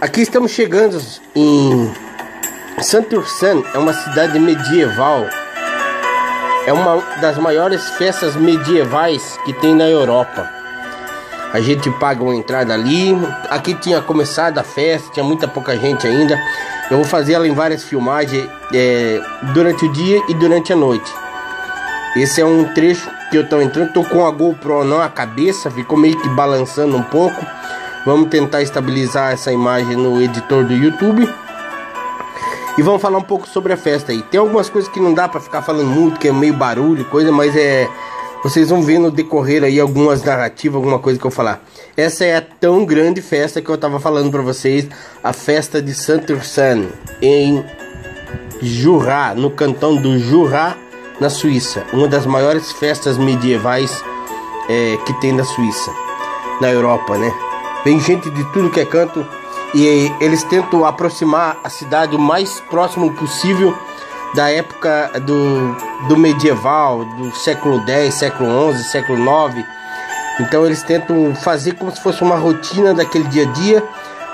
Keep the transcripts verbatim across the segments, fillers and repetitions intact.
Aqui estamos chegando em Saint-Ursanne, é uma cidade medieval. É uma das maiores festas medievais que tem na Europa. A gente paga uma entrada ali. Aqui tinha começado a festa, tinha muita pouca gente ainda. Eu vou fazer ela em várias filmagens é, durante o dia e durante a noite. Esse é um trecho que eu estou entrando. Estou com a GoPro na cabeça, ficou meio que balançando um pouco. Vamos tentar estabilizar essa imagem no editor do YouTube. E vamos falar um pouco sobre a festa aí. Tem algumas coisas que não dá pra ficar falando muito, que é meio barulho, coisa, mas é... vocês vão ver no decorrer aí algumas narrativas, alguma coisa que eu falar. Essa é a tão grande festa que eu tava falando pra vocês. A festa de Saint-Ursanne, em Jura, no cantão do Jura, na Suíça. Uma das maiores festas medievais é, que tem na Suíça, na Europa, né? Vem gente de tudo que é canto. E eles tentam aproximar a cidade o mais próximo possível da época do, do medieval, do século dez, século onze, século nove. Então eles tentam fazer como se fosse uma rotina daquele dia a dia,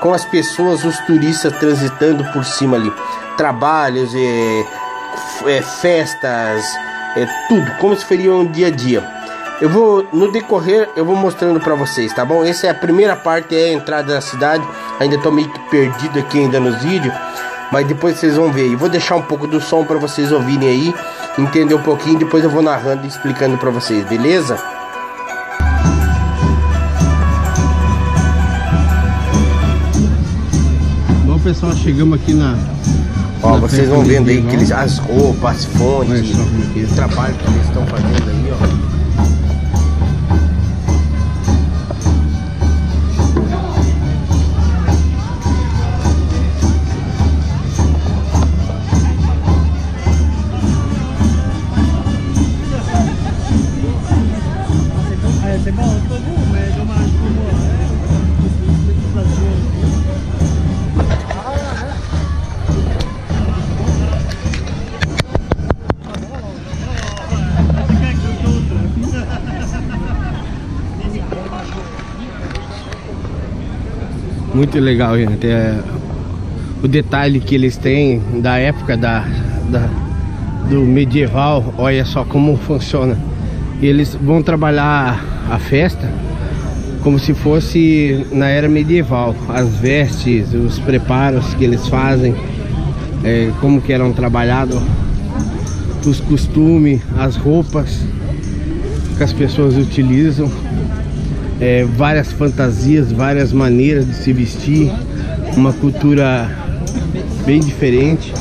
com as pessoas, os turistas transitando por cima ali. Trabalhos, é, é, festas, é, tudo, como se fosse um dia a dia. Eu vou, no decorrer, eu vou mostrando pra vocês, tá bom? Essa é a primeira parte, é a entrada da cidade. Ainda tô meio que perdido aqui ainda nos vídeos, mas depois vocês vão ver. Eu vou deixar um pouco do som pra vocês ouvirem aí, entender um pouquinho, depois eu vou narrando e explicando pra vocês, beleza? Bom, pessoal, chegamos aqui na... Ó, na vocês vão vendo aí que eles, as roupas, as fontes, o trabalho que eles estão fazendo aí, ó. Muito legal, gente, é, o detalhe que eles têm da época da, da, do medieval. Olha só como funciona. Eles vão trabalhar a festa como se fosse na era medieval. As vestes, os preparos que eles fazem, é, como que eram trabalhados, os costumes, as roupas que as pessoas utilizam. É, várias fantasias, várias maneiras de se vestir, uma cultura bem diferente.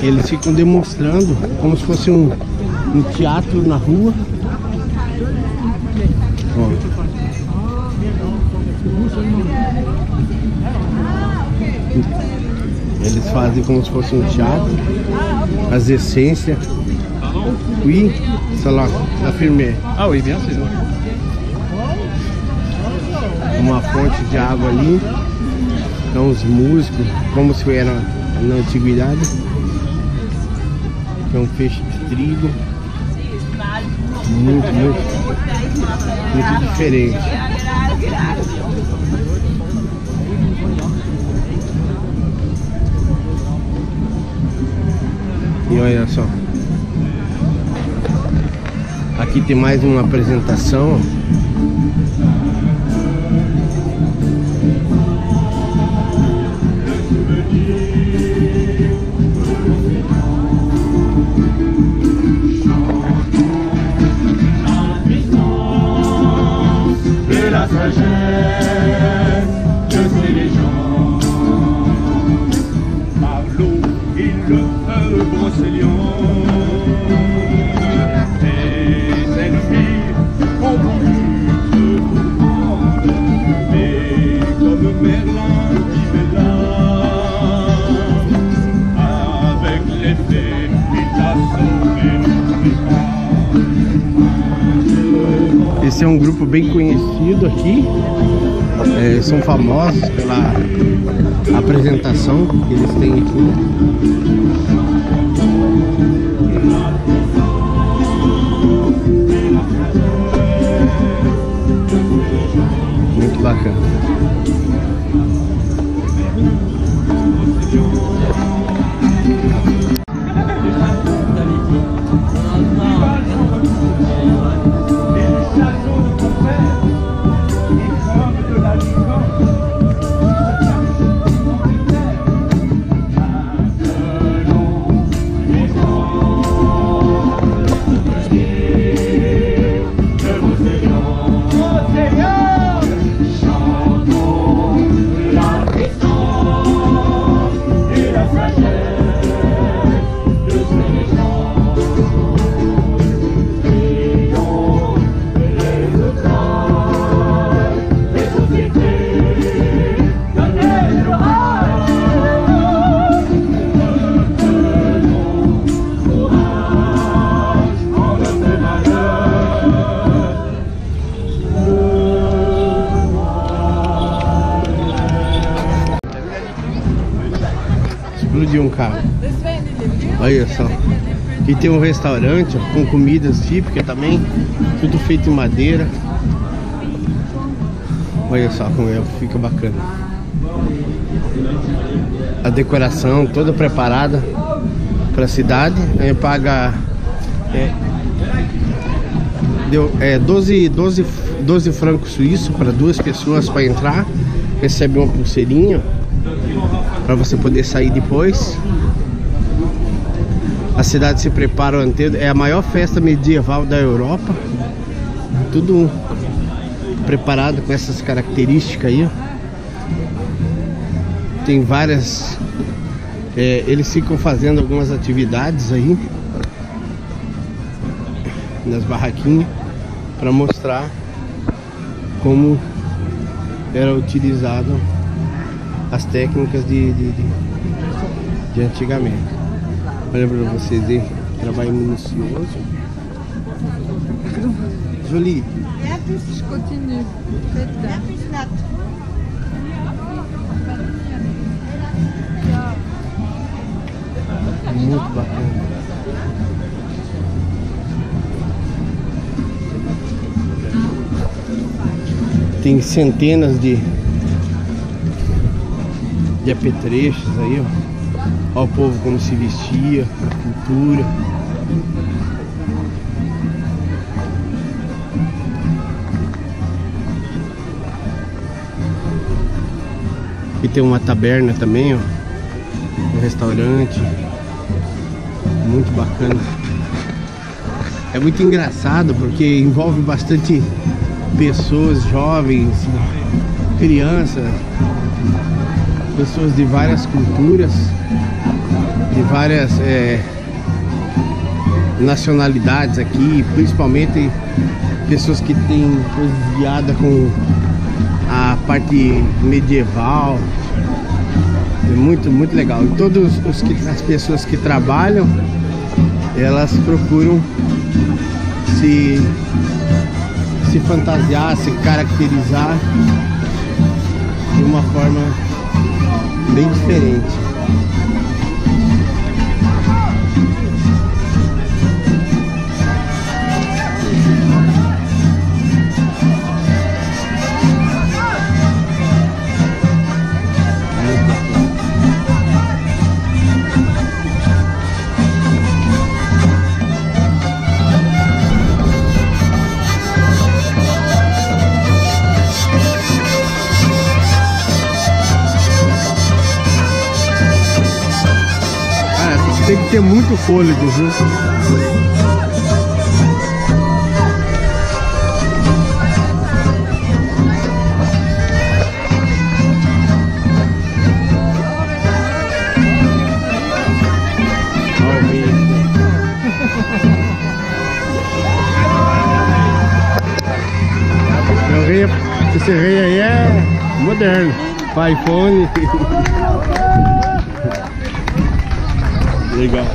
Eles ficam demonstrando como se fosse um, um teatro na rua. Ó. Eles fazem como se fosse um teatro, as essências. Oui, ça l'affirme. Ah oui, bien sûr. Uma fonte de água ali. Então os músicos, como se era na antiguidade. É um peixe de trigo. Muito, muito, muito diferente. E olha só, aqui tem mais uma apresentação. Esse é um grupo bem conhecido aqui, é, são famosos pela apresentação que eles têm aqui. Muito bacana. explodir um carro. Olha só. E tem um restaurante com comidas típicas também, tudo feito em madeira. Olha só como é, fica bacana. A decoração toda preparada para a cidade. Aí paga é, deu, é, doze, doze, doze francos suíços para duas pessoas para entrar. Recebe uma pulseirinha para você poder sair depois. A cidade se prepara antes, é a maior festa medieval da Europa. Tudo preparado com essas características aí. Tem várias... É, eles ficam fazendo algumas atividades aí nas barraquinhas para mostrar como era utilizado as técnicas de, de, de, de antigamente. Olha para vocês verem, trabalho minucioso. Jolie. Continue. Muito bacana. Tem centenas de de apetrechos aí, ó. Olha o povo como se vestia, a cultura. E tem uma taberna também, ó. Um restaurante. Muito bacana. É muito engraçado porque envolve bastante pessoas jovens, crianças, pessoas de várias culturas, de várias é, nacionalidades aqui, principalmente pessoas que têm coisas ligadas com a parte medieval. É muito, muito legal. E todas as pessoas que trabalham, elas procuram se, se fantasiar, se caracterizar de uma forma bem diferente. Tem que ter muito fôlego, viu? Esse rei aí é moderno, iPhone. Legal.